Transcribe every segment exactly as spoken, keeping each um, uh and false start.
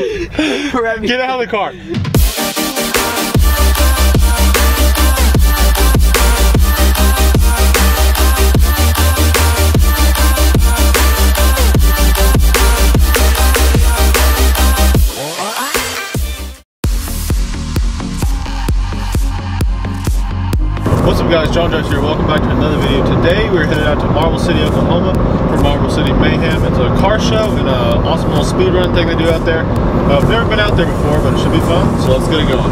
Get out of the car. What's up guys, John Dress here. Welcome back to another video. Today we're headed out to Marble City, Oklahoma for Marble City Mayhem. It's a car show and an awesome little speed run thing they do out there. Uh, I've never been out there before, but it should be fun, so let's get it going.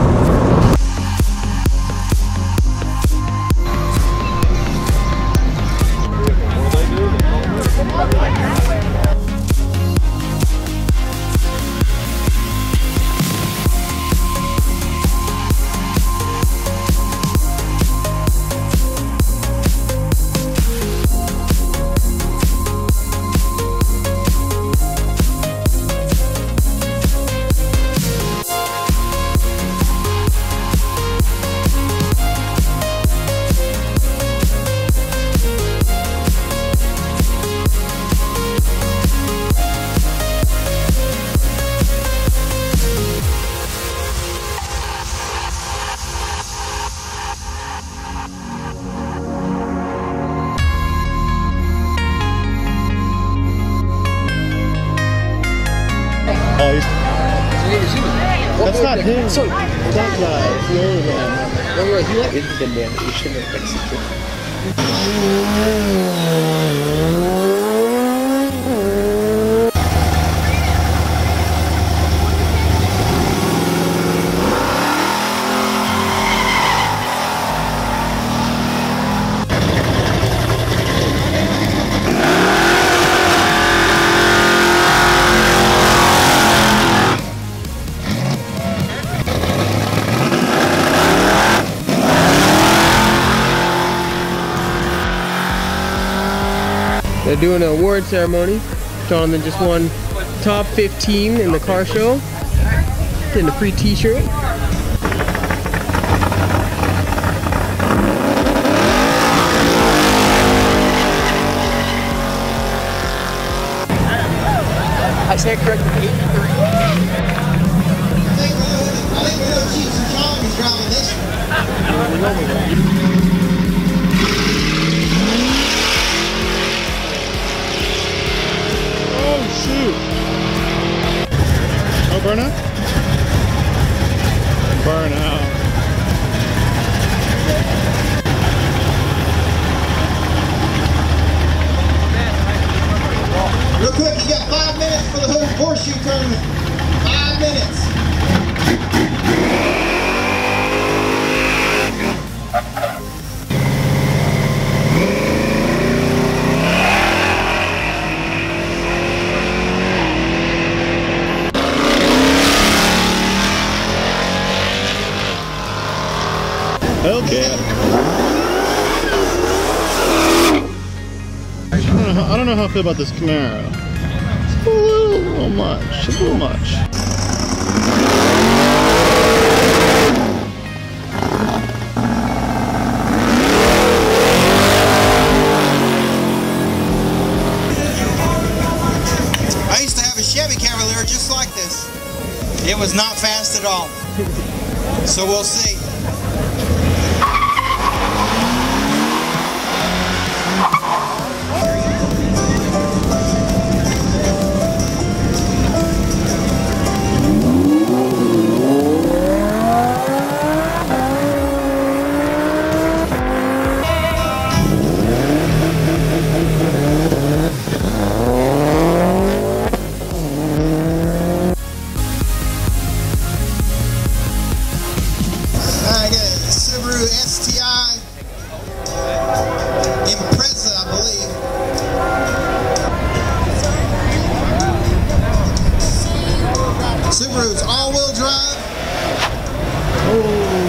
That's not him. So, that guy, the other guy. Remember, he like didn't get damaged. He shouldn't have They're doing an award ceremony. Jonathan just won top fifteen in the car show. Getting a free t-shirt. I said correct, eighty-three. Oh, burn out? Burn out. Real quick, you got five minutes for the horseshoe tournament. Five minutes. Okay. I don't know how, I don't know how I feel about this Camaro. It's a little, little much. It's a little much. I used to have a Chevy Cavalier just like this. It was not fast at all. So we'll see. I got a Subaru S T I, Impreza, I believe. Subaru's all-wheel drive. All right.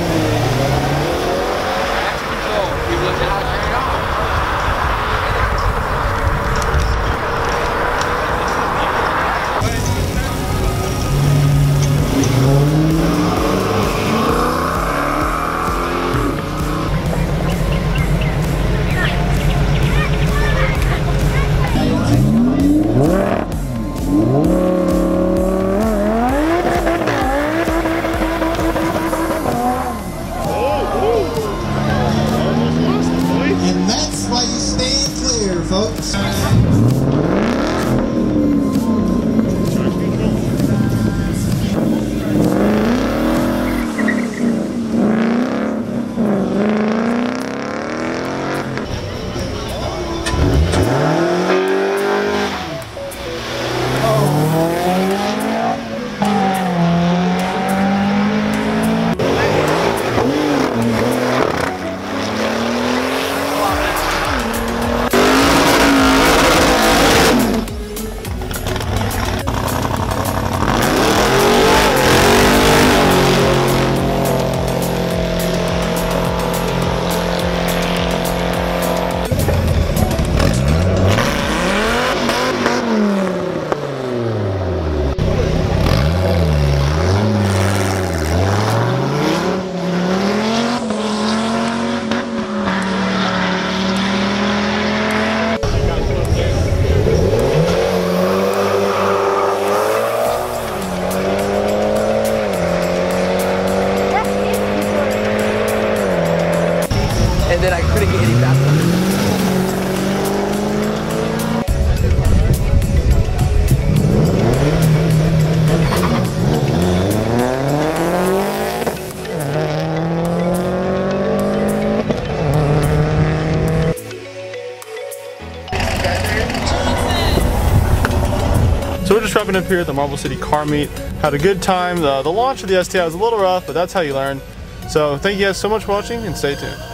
happened up here at the Marble City Car Meet. Had a good time. The, the launch of the S T I was a little rough, but that's how you learn. So thank you guys so much for watching, and stay tuned.